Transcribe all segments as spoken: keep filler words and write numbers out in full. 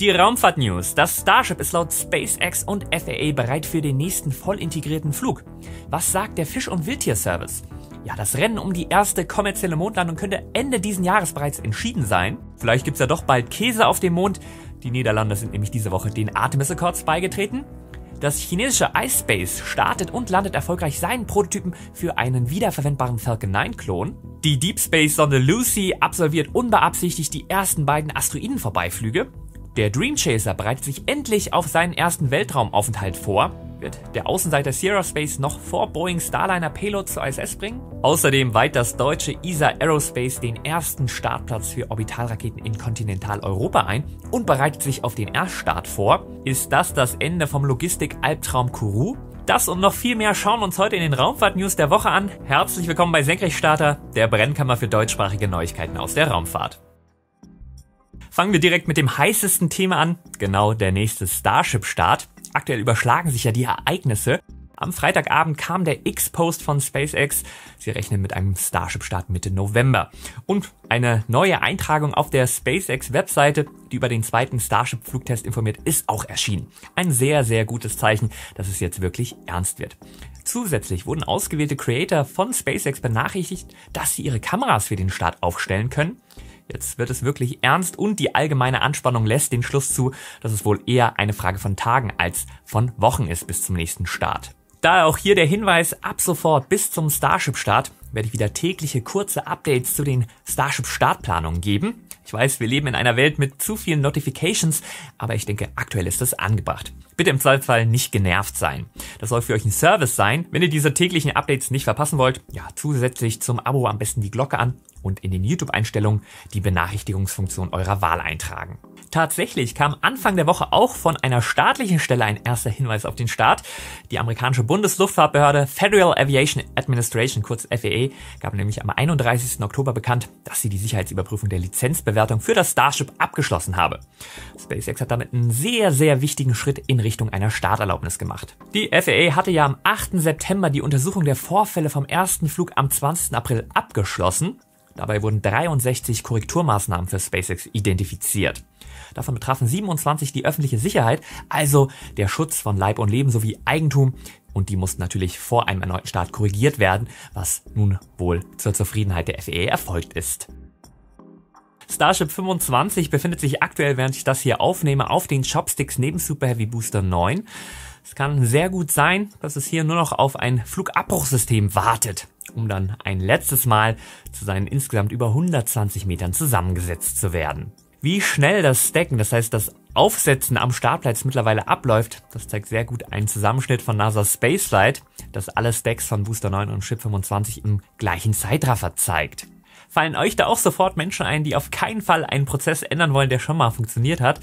Die Raumfahrt-News. Das Starship ist laut SpaceX und F A A bereit für den nächsten voll integrierten Flug. Was sagt der Fisch- und Wildtier-Service? Ja, das Rennen um die erste kommerzielle Mondlandung könnte Ende diesen Jahres bereits entschieden sein. Vielleicht gibt's ja doch bald Käse auf dem Mond. Die Niederlande sind nämlich diese Woche den Artemis-Accords beigetreten. Das chinesische iSpace startet und landet erfolgreich seinen Prototypen für einen wiederverwendbaren Falcon neun Klon. Die Deep Space-Sonde Lucy absolviert unbeabsichtigt die ersten beiden Asteroidenvorbeiflüge. Der Dream Chaser bereitet sich endlich auf seinen ersten Weltraumaufenthalt vor, wird der Außenseiter Sierra Space noch vor Boeing Starliner Payload zur I S S bringen. Außerdem weiht das deutsche ISAR Aerospace den ersten Startplatz für Orbitalraketen in Kontinentaleuropa ein und bereitet sich auf den Erststart vor. Ist das das Ende vom Logistik-Albtraum Kourou? Das und noch viel mehr schauen wir uns heute in den Raumfahrt-News der Woche an. Herzlich willkommen bei Senkrechtstarter, der Brennkammer für deutschsprachige Neuigkeiten aus der Raumfahrt. Fangen wir direkt mit dem heißesten Thema an, genau der nächste Starship-Start. Aktuell überschlagen sich ja die Ereignisse. Am Freitagabend kam der X-Post von SpaceX. Sie rechnen mit einem Starship-Start Mitte November. Und eine neue Eintragung auf der SpaceX-Webseite, die über den zweiten Starship-Flugtest informiert, ist auch erschienen. Ein sehr, sehr gutes Zeichen, dass es jetzt wirklich ernst wird. Zusätzlich wurden ausgewählte Creator von SpaceX benachrichtigt, dass sie ihre Kameras für den Start aufstellen können. Jetzt wird es wirklich ernst und die allgemeine Anspannung lässt den Schluss zu, dass es wohl eher eine Frage von Tagen als von Wochen ist bis zum nächsten Start. Daher auch hier der Hinweis, ab sofort bis zum Starship-Start werde ich wieder tägliche kurze Updates zu den Starship-Startplanungen geben. Ich weiß, wir leben in einer Welt mit zu vielen Notifications, aber ich denke, aktuell ist das angebracht. Bitte im Zweifelsfall nicht genervt sein. Das soll für euch ein Service sein. Wenn ihr diese täglichen Updates nicht verpassen wollt, ja, zusätzlich zum Abo am besten die Glocke an und in den YouTube-Einstellungen die Benachrichtigungsfunktion eurer Wahl eintragen. Tatsächlich kam Anfang der Woche auch von einer staatlichen Stelle ein erster Hinweis auf den Start. Die amerikanische Bundesluftfahrtbehörde Federal Aviation Administration, kurz F A A, gab nämlich am einunddreißigsten Oktober bekannt, dass sie die Sicherheitsüberprüfung der Lizenzbewertung für das Starship abgeschlossen habe. SpaceX hat damit einen sehr, sehr wichtigen Schritt in Richtung einer Starterlaubnis gemacht. Die F A A hatte ja am achten September die Untersuchung der Vorfälle vom ersten Flug am zwanzigsten April abgeschlossen. Dabei wurden dreiundsechzig Korrekturmaßnahmen für SpaceX identifiziert. Davon betrafen siebenundzwanzig die öffentliche Sicherheit, also der Schutz von Leib und Leben sowie Eigentum. Und die mussten natürlich vor einem erneuten Start korrigiert werden, was nun wohl zur Zufriedenheit der F A A erfolgt ist. Starship fünfundzwanzig befindet sich aktuell, während ich das hier aufnehme, auf den Chopsticks neben Super Heavy Booster neun. Es kann sehr gut sein, dass es hier nur noch auf ein Flugabbruchsystem wartet, um dann ein letztes Mal zu seinen insgesamt über hundertzwanzig Metern zusammengesetzt zu werden. Wie schnell das Stacken, das heißt das Aufsetzen am Startplatz mittlerweile abläuft, das zeigt sehr gut einen Zusammenschnitt von NASA's Spaceflight, das alle Stacks von Booster neun und Ship fünfundzwanzig im gleichen Zeitraffer zeigt. Fallen euch da auch sofort Menschen ein, die auf keinen Fall einen Prozess ändern wollen, der schon mal funktioniert hat?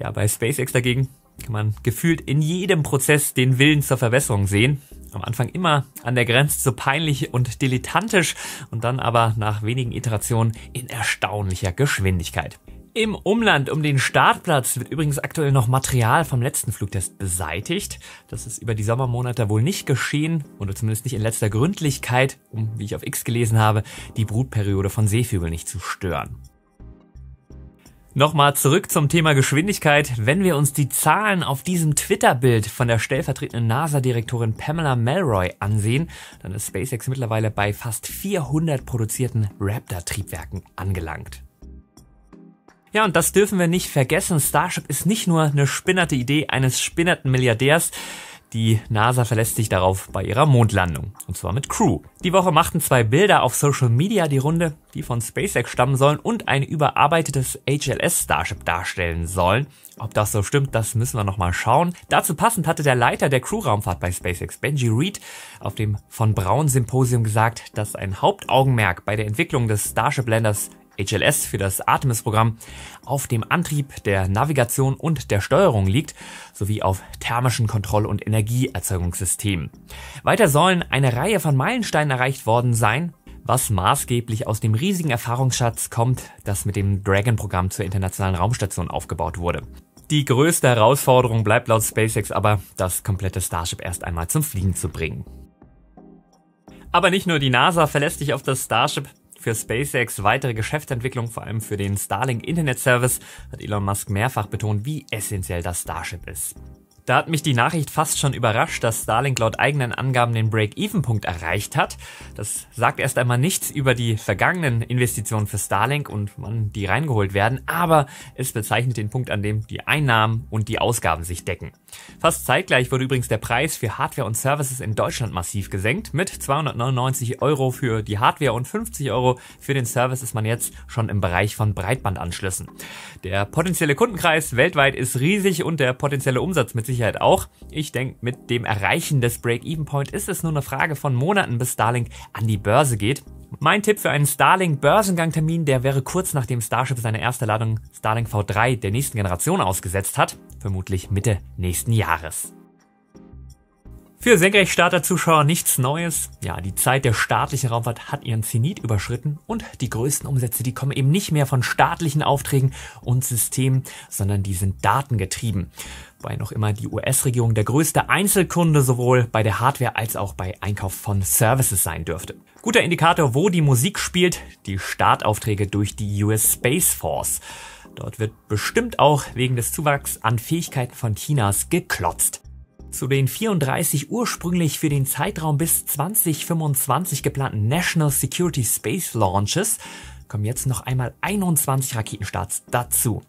Ja, bei SpaceX dagegen kann man gefühlt in jedem Prozess den Willen zur Verbesserung sehen. Am Anfang immer an der Grenze zu peinlich und dilettantisch und dann aber nach wenigen Iterationen in erstaunlicher Geschwindigkeit. Im Umland um den Startplatz wird übrigens aktuell noch Material vom letzten Flugtest beseitigt. Das ist über die Sommermonate wohl nicht geschehen oder zumindest nicht in letzter Gründlichkeit, um, wie ich auf X gelesen habe, die Brutperiode von Seevögeln nicht zu stören. Nochmal zurück zum Thema Geschwindigkeit. Wenn wir uns die Zahlen auf diesem Twitter-Bild von der stellvertretenden NASA-Direktorin Pamela Melroy ansehen, dann ist SpaceX mittlerweile bei fast vierhundert produzierten Raptor-Triebwerken angelangt. Ja, und das dürfen wir nicht vergessen. Starship ist nicht nur eine spinnerte Idee eines spinnerten Milliardärs. Die NASA verlässt sich darauf bei ihrer Mondlandung, und zwar mit Crew. Die Woche machten zwei Bilder auf Social Media die Runde, die von SpaceX stammen sollen und ein überarbeitetes H L S-Starship darstellen sollen. Ob das so stimmt, das müssen wir nochmal schauen. Dazu passend hatte der Leiter der Crew-Raumfahrt bei SpaceX, Benji Reed, auf dem Von-Braun-Symposium gesagt, dass ein Hauptaugenmerk bei der Entwicklung des Starship-Landers H L S für das Artemis-Programm auf dem Antrieb, der Navigation und der Steuerung liegt, sowie auf thermischen Kontroll- und Energieerzeugungssystemen. Weiter sollen eine Reihe von Meilensteinen erreicht worden sein, was maßgeblich aus dem riesigen Erfahrungsschatz kommt, das mit dem Dragon-Programm zur Internationalen Raumstation aufgebaut wurde. Die größte Herausforderung bleibt laut SpaceX aber, das komplette Starship erst einmal zum Fliegen zu bringen. Aber nicht nur die NASA verlässt sich auf das Starship. Für SpaceX weitere Geschäftsentwicklung, vor allem für den Starlink Internet Service, hat Elon Musk mehrfach betont, wie essentiell das Starship ist. Da hat mich die Nachricht fast schon überrascht, dass Starlink laut eigenen Angaben den Break-Even-Punkt erreicht hat. Das sagt erst einmal nichts über die vergangenen Investitionen für Starlink und wann die reingeholt werden, aber es bezeichnet den Punkt, an dem die Einnahmen und die Ausgaben sich decken. Fast zeitgleich wurde übrigens der Preis für Hardware und Services in Deutschland massiv gesenkt. Mit zweihundertneunundneunzig Euro für die Hardware und fünfzig Euro für den Service ist man jetzt schon im Bereich von Breitbandanschlüssen. Der potenzielle Kundenkreis weltweit ist riesig und der potenzielle Umsatz mit sich auch. Ich denke, mit dem Erreichen des Break-Even-Point ist es nur eine Frage von Monaten, bis Starlink an die Börse geht. Mein Tipp für einen Starlink-Börsengangtermin, der wäre kurz nachdem Starship seine erste Ladung Starlink V drei der nächsten Generation ausgesetzt hat, vermutlich Mitte nächsten Jahres. Für Senkrechtstarter-Zuschauer nichts Neues. Ja, die Zeit der staatlichen Raumfahrt hat ihren Zenit überschritten und die größten Umsätze, die kommen eben nicht mehr von staatlichen Aufträgen und Systemen, sondern die sind datengetrieben. Wobei noch immer die U S-Regierung der größte Einzelkunde sowohl bei der Hardware als auch bei Einkauf von Services sein dürfte. Guter Indikator, wo die Musik spielt, die Startaufträge durch die U S Space Force. Dort wird bestimmt auch wegen des Zuwachs an Fähigkeiten von Chinas geklotzt. Zu den vierunddreißig ursprünglich für den Zeitraum bis zweitausendfünfundzwanzig geplanten National Security Space Launches kommen jetzt noch einmal einundzwanzig Raketenstarts dazu.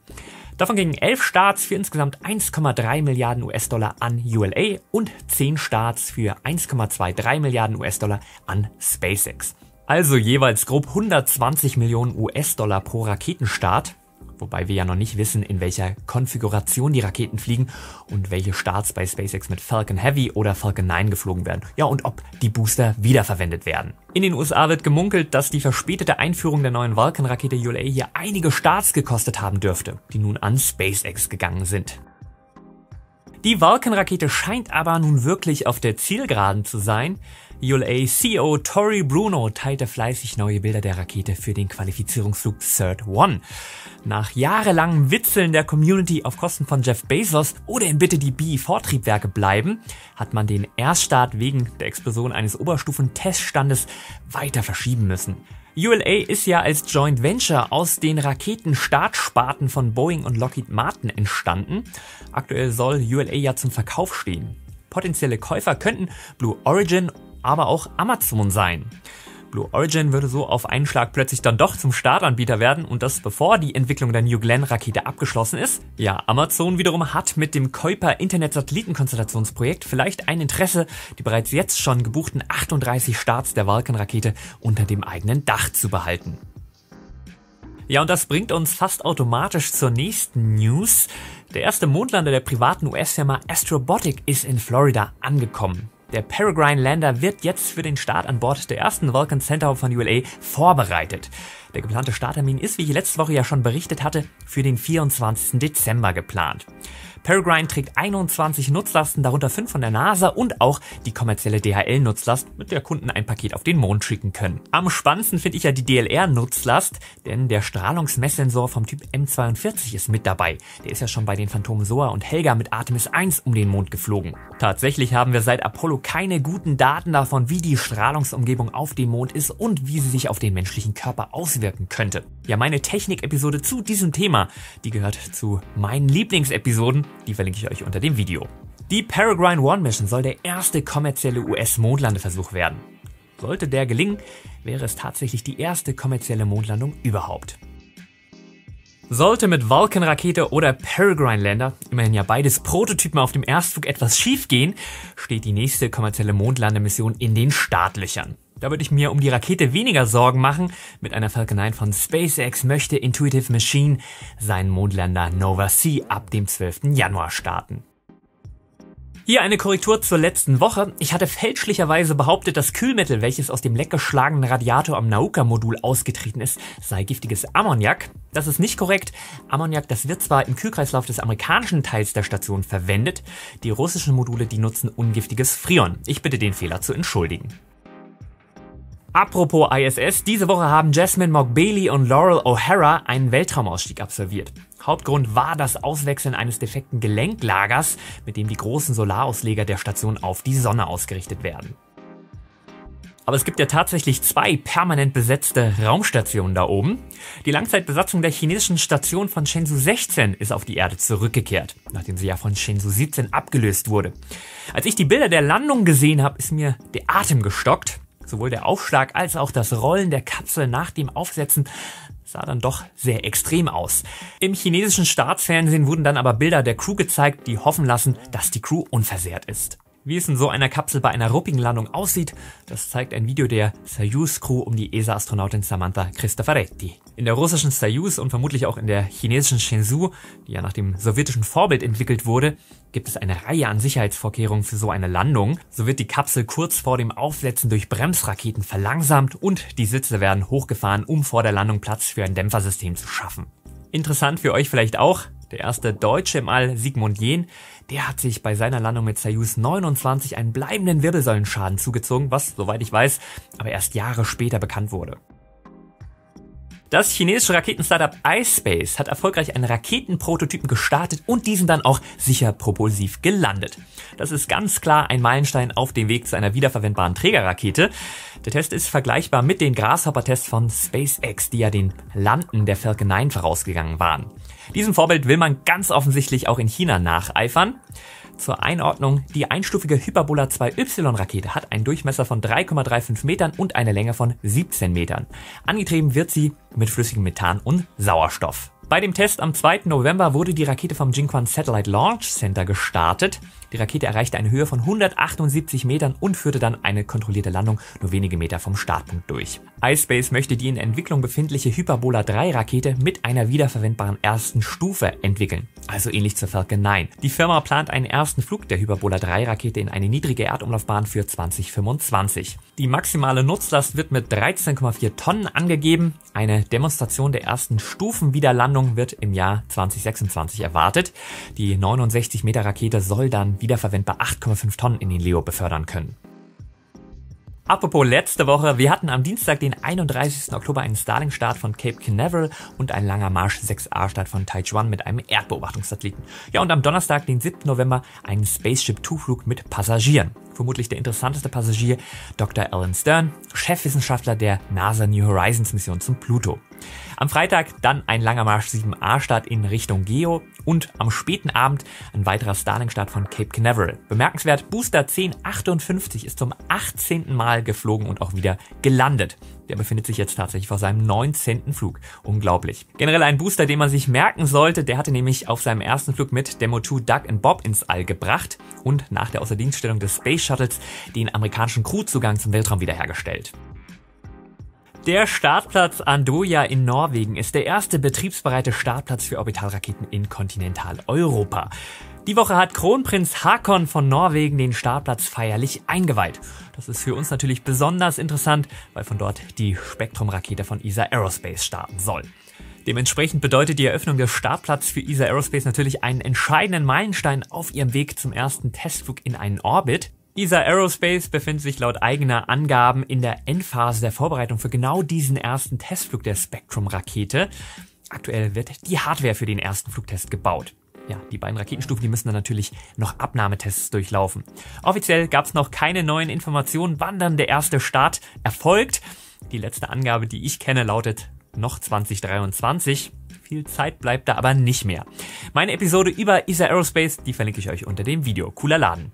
Davon gingen elf Starts für insgesamt eins Komma drei Milliarden U S-Dollar an U L A und zehn Starts für eins Komma dreiundzwanzig Milliarden U S-Dollar an SpaceX. Also jeweils grob hundertzwanzig Millionen U S-Dollar pro Raketenstart. Wobei wir ja noch nicht wissen, in welcher Konfiguration die Raketen fliegen und welche Starts bei SpaceX mit Falcon Heavy oder Falcon neun geflogen werden. Ja, und ob die Booster wiederverwendet werden. In den U S A wird gemunkelt, dass die verspätete Einführung der neuen Vulcan-Rakete U L A hier einige Starts gekostet haben dürfte, die nun an SpaceX gegangen sind. Die Vulcan-Rakete scheint aber nun wirklich auf der Zielgeraden zu sein. U L A C E O Torrey Bruno teilte fleißig neue Bilder der Rakete für den Qualifizierungsflug Third One. Nach jahrelangem Witzeln der Community auf Kosten von Jeff Bezos oder in Bitte die B E V-Triebwerke bleiben, hat man den Erststart wegen der Explosion eines Oberstufenteststandes weiter verschieben müssen. U L A ist ja als Joint Venture aus den Raketenstartsparten von Boeing und Lockheed Martin entstanden. Aktuell soll U L A ja zum Verkauf stehen. Potenzielle Käufer könnten Blue Origin, aber auch Amazon sein. Blue Origin würde so auf einen Schlag plötzlich dann doch zum Startanbieter werden und das bevor die Entwicklung der New Glenn-Rakete abgeschlossen ist. Ja, Amazon wiederum hat mit dem Kuiper-Internet-Satellitenkonstellationsprojekt vielleicht ein Interesse, die bereits jetzt schon gebuchten achtunddreißig Starts der Vulcan-Rakete unter dem eigenen Dach zu behalten. Ja, und das bringt uns fast automatisch zur nächsten News. Der erste Mondlander der privaten U S-Firma Astrobotic ist in Florida angekommen. Der Peregrine Lander wird jetzt für den Start an Bord der ersten Vulcan Centaur von U L A vorbereitet. Der geplante Starttermin ist, wie ich letzte Woche ja schon berichtet hatte, für den vierundzwanzigsten Dezember geplant. Peregrine trägt einundzwanzig Nutzlasten, darunter fünf von der NASA und auch die kommerzielle D H L-Nutzlast, mit der Kunden ein Paket auf den Mond schicken können. Am spannendsten finde ich ja die D L R-Nutzlast, denn der Strahlungsmesssensor vom Typ M zweiundvierzig ist mit dabei. Der ist ja schon bei den Phantoms Zoa und Helga mit Artemis eins um den Mond geflogen. Tatsächlich haben wir seit Apollo keine guten Daten davon, wie die Strahlungsumgebung auf dem Mond ist und wie sie sich auf den menschlichen Körper auswirken könnte. Ja, meine Technik-Episode zu diesem Thema, die gehört zu meinen Lieblingsepisoden. Die verlinke ich euch unter dem Video. Die Peregrine One Mission soll der erste kommerzielle U S-Mondlandeversuch werden. Sollte der gelingen, wäre es tatsächlich die erste kommerzielle Mondlandung überhaupt. Sollte mit Vulcan-Rakete oder Peregrine-Lander, immerhin ja beides Prototypen auf dem Erstflug, etwas schief gehen, steht die nächste kommerzielle Mondlandemission in den Startlöchern. Da würde ich mir um die Rakete weniger Sorgen machen. Mit einer Falcon neun von SpaceX möchte Intuitive Machine seinen Mondlander Nova Sea ab dem zwölften Januar starten. Hier eine Korrektur zur letzten Woche. Ich hatte fälschlicherweise behauptet, das Kühlmittel, welches aus dem leckgeschlagenen Radiator am Nauka-Modul ausgetreten ist, sei giftiges Ammoniak. Das ist nicht korrekt. Ammoniak, das wird zwar im Kühlkreislauf des amerikanischen Teils der Station verwendet, die russischen Module, die nutzen ungiftiges Freon. Ich bitte den Fehler zu entschuldigen. Apropos I S S, diese Woche haben Jasmine Mock-Bailey und Laurel O'Hara einen Weltraumausstieg absolviert. Hauptgrund war das Auswechseln eines defekten Gelenklagers, mit dem die großen Solarausleger der Station auf die Sonne ausgerichtet werden. Aber es gibt ja tatsächlich zwei permanent besetzte Raumstationen da oben. Die Langzeitbesatzung der chinesischen Station von Shenzhou sechzehn ist auf die Erde zurückgekehrt, nachdem sie ja von Shenzhou siebzehn abgelöst wurde. Als ich die Bilder der Landung gesehen habe, ist mir der Atem gestockt. Sowohl der Aufschlag als auch das Rollen der Kapsel nach dem Aufsetzen sah dann doch sehr extrem aus. Im chinesischen Staatsfernsehen wurden dann aber Bilder der Crew gezeigt, die hoffen lassen, dass die Crew unversehrt ist. Wie es in so einer Kapsel bei einer ruppigen Landung aussieht, das zeigt ein Video der Soyuz-Crew um die E S A-Astronautin Samantha Cristoforetti. In der russischen Soyuz und vermutlich auch in der chinesischen Shenzhou, die ja nach dem sowjetischen Vorbild entwickelt wurde, gibt es eine Reihe an Sicherheitsvorkehrungen für so eine Landung. So wird die Kapsel kurz vor dem Aufsetzen durch Bremsraketen verlangsamt und die Sitze werden hochgefahren, um vor der Landung Platz für ein Dämpfersystem zu schaffen. Interessant für euch vielleicht auch: der erste Deutsche im All, Sigmund Jähn, der hat sich bei seiner Landung mit Soyuz neunundzwanzig einen bleibenden Wirbelsäulenschaden zugezogen, was, soweit ich weiß, aber erst Jahre später bekannt wurde. Das chinesische Raketen-Startup iSpace hat erfolgreich einen Raketenprototypen gestartet und diesen dann auch sicher propulsiv gelandet. Das ist ganz klar ein Meilenstein auf dem Weg zu einer wiederverwendbaren Trägerrakete. Der Test ist vergleichbar mit den Grasshopper-Tests von SpaceX, die ja den Landen der Falcon neun vorausgegangen waren. Diesem Vorbild will man ganz offensichtlich auch in China nacheifern. Zur Einordnung: die einstufige Hyperbola zwei Y Rakete hat einen Durchmesser von drei Komma fünfunddreißig Metern und eine Länge von siebzehn Metern. Angetrieben wird sie mit flüssigem Methan und Sauerstoff. Bei dem Test am zweiten November wurde die Rakete vom Jingquan Satellite Launch Center gestartet. Die Rakete erreichte eine Höhe von hundertachtundsiebzig Metern und führte dann eine kontrollierte Landung nur wenige Meter vom Startpunkt durch. iSpace möchte die in Entwicklung befindliche Hyperbola drei Rakete mit einer wiederverwendbaren ersten Stufe entwickeln, also ähnlich zur Falcon neun. Die Firma plant einen ersten Flug der Hyperbola drei Rakete in eine niedrige Erdumlaufbahn für zweitausendfünfundzwanzig. Die maximale Nutzlast wird mit dreizehn Komma vier Tonnen angegeben. Eine Demonstration der ersten Stufenwiederlandung wird im Jahr zweitausendsechsundzwanzig erwartet. Die neunundsechzig Meter Rakete soll dann wiederverwendbar acht Komma fünf Tonnen in den Leo befördern können. Apropos letzte Woche: wir hatten am Dienstag, den einunddreißigsten Oktober, einen Starlink-Start von Cape Canaveral und ein langer Marsch sechs A Start von Taichuan mit einem Erdbeobachtungssatelliten. Ja, und am Donnerstag, den siebten November, einen Spaceship zwei Flug mit Passagieren. Vermutlich der interessanteste Passagier: Doktor Alan Stern, Chefwissenschaftler der NASA New Horizons Mission zum Pluto. Am Freitag dann ein langer Marsch sieben A Start in Richtung Geo und am späten Abend ein weiterer Starlink-Start von Cape Canaveral. Bemerkenswert: Booster zehn achtundfünfzig ist zum achtzehnten Mal geflogen und auch wieder gelandet. Der befindet sich jetzt tatsächlich vor seinem neunzehnten Flug. Unglaublich. Generell ein Booster, den man sich merken sollte. Der hatte nämlich auf seinem ersten Flug mit Demo zwei Doug and Bob ins All gebracht und nach der Außerdienststellung des Space Shuttles den amerikanischen Crewzugang zum Weltraum wiederhergestellt. Der Startplatz Andøya in Norwegen ist der erste betriebsbereite Startplatz für Orbitalraketen in Kontinentaleuropa. Die Woche hat Kronprinz Haakon von Norwegen den Startplatz feierlich eingeweiht. Das ist für uns natürlich besonders interessant, weil von dort die Spektrum-Rakete von I S A R Aerospace starten soll. Dementsprechend bedeutet die Eröffnung des Startplatzes für I S A R Aerospace natürlich einen entscheidenden Meilenstein auf ihrem Weg zum ersten Testflug in einen Orbit. I S A R Aerospace befindet sich laut eigener Angaben in der Endphase der Vorbereitung für genau diesen ersten Testflug der Spectrum-Rakete. Aktuell wird die Hardware für den ersten Flugtest gebaut. Ja, die beiden Raketenstufen, die müssen dann natürlich noch Abnahmetests durchlaufen. Offiziell gab es noch keine neuen Informationen, wann dann der erste Start erfolgt. Die letzte Angabe, die ich kenne, lautet noch zweitausenddreiundzwanzig. Viel Zeit bleibt da aber nicht mehr. Meine Episode über I S A R Aerospace, die verlinke ich euch unter dem Video. Cooler Laden.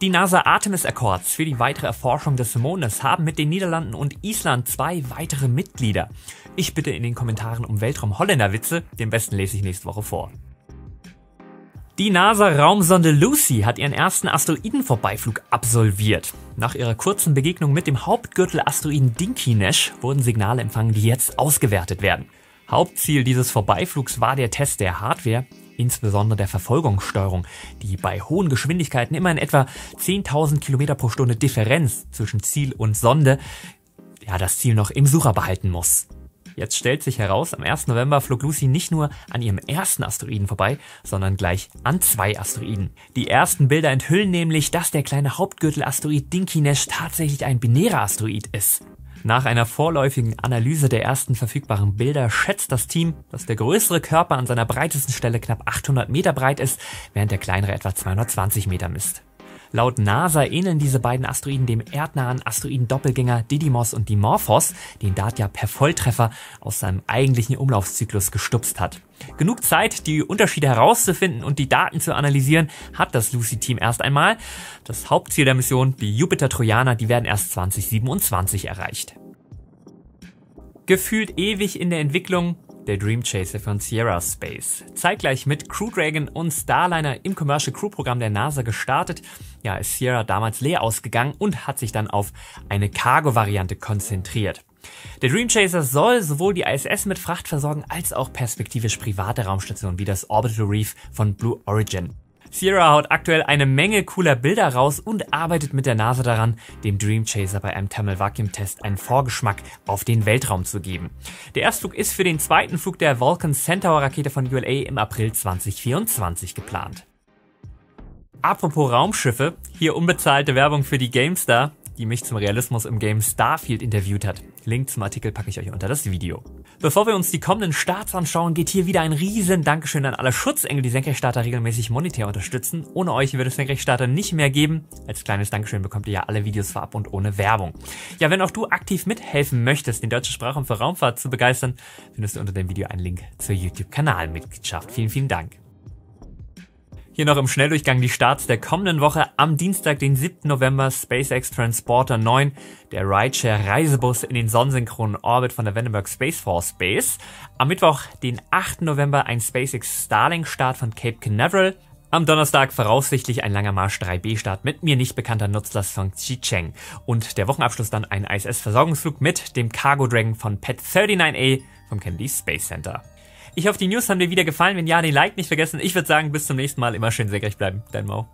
Die NASA-Artemis-Accords für die weitere Erforschung des Mondes haben mit den Niederlanden und Island zwei weitere Mitglieder. Ich bitte in den Kommentaren um Weltraum-Holländer-Witze, den besten lese ich nächste Woche vor. Die NASA-Raumsonde Lucy hat ihren ersten Asteroidenvorbeiflug absolviert. Nach ihrer kurzen Begegnung mit dem Hauptgürtel-Asteroiden Dinkinesh wurden Signale empfangen, die jetzt ausgewertet werden. Hauptziel dieses Vorbeiflugs war der Test der Hardware, insbesondere der Verfolgungssteuerung, die bei hohen Geschwindigkeiten immer in etwa zehntausend Kilometer pro Stunde Differenz zwischen Ziel und Sonde, ja, das Ziel noch im Sucher behalten muss. Jetzt stellt sich heraus, am ersten November flog Lucy nicht nur an ihrem ersten Asteroiden vorbei, sondern gleich an zwei Asteroiden. Die ersten Bilder enthüllen nämlich, dass der kleine Hauptgürtel-Asteroid Dinkinesh tatsächlich ein binärer Asteroid ist. Nach einer vorläufigen Analyse der ersten verfügbaren Bilder schätzt das Team, dass der größere Körper an seiner breitesten Stelle knapp achthundert Meter breit ist, während der kleinere etwa zweihundertzwanzig Meter misst. Laut NASA ähneln diese beiden Asteroiden dem erdnahen Asteroiden-Doppelgänger Didymos und Dimorphos, den Dart ja per Volltreffer aus seinem eigentlichen Umlaufszyklus gestupst hat. Genug Zeit, die Unterschiede herauszufinden und die Daten zu analysieren, hat das Lucy-Team erst einmal. Das Hauptziel der Mission, die Jupiter-Trojaner, die werden erst zwanzig siebenundzwanzig erreicht. Gefühlt ewig in der Entwicklung, der Dream Chaser von Sierra Space. Zeitgleich mit Crew Dragon und Starliner im Commercial Crew Programm der NASA gestartet, ja, ist Sierra damals leer ausgegangen und hat sich dann auf eine Cargo-Variante konzentriert. Der Dream Chaser soll sowohl die I S S mit Fracht versorgen, als auch perspektivisch private Raumstationen wie das Orbital Reef von Blue Origin. Sierra haut aktuell eine Menge cooler Bilder raus und arbeitet mit der NASA daran, dem Dream Chaser bei einem Thermal Vacuum Test einen Vorgeschmack auf den Weltraum zu geben. Der Erstflug ist für den zweiten Flug der Vulcan Centaur Rakete von U L A im April zwanzig vierundzwanzig geplant. Apropos Raumschiffe, hier unbezahlte Werbung für die GameStar, die mich zum Realismus im Game Starfield interviewt hat. Link zum Artikel packe ich euch unter das Video. Bevor wir uns die kommenden Starts anschauen, geht hier wieder ein riesen Dankeschön an alle Schutzengel, die Senkrechtstarter regelmäßig monetär unterstützen. Ohne euch würde es Senkrechtstarter nicht mehr geben. Als kleines Dankeschön bekommt ihr ja alle Videos vorab und ohne Werbung. Ja, wenn auch du aktiv mithelfen möchtest, den deutschen Sprachraum für Raumfahrt zu begeistern, findest du unter dem Video einen Link zur YouTube-Kanalmitgliedschaft. Vielen, vielen Dank. Hier noch im Schnelldurchgang die Starts der kommenden Woche. Am Dienstag, den siebten November, SpaceX Transporter neun, der Rideshare-Reisebus in den sonnensynchronen Orbit von der Vandenberg Space Force Base. Am Mittwoch, den achten November, ein SpaceX Starlink-Start von Cape Canaveral. Am Donnerstag voraussichtlich ein langer Marsch drei B-Start mit mir nicht bekannter Nutzlast von Xicheng. Und der Wochenabschluss dann ein I S S-Versorgungsflug mit dem Cargo Dragon von Pad neununddreißig A vom Kennedy Space Center. Ich hoffe, die News haben dir wieder gefallen. Wenn ja, den Like nicht vergessen. Ich würde sagen, bis zum nächsten Mal. Immer schön senkrecht bleiben. Dein Mau.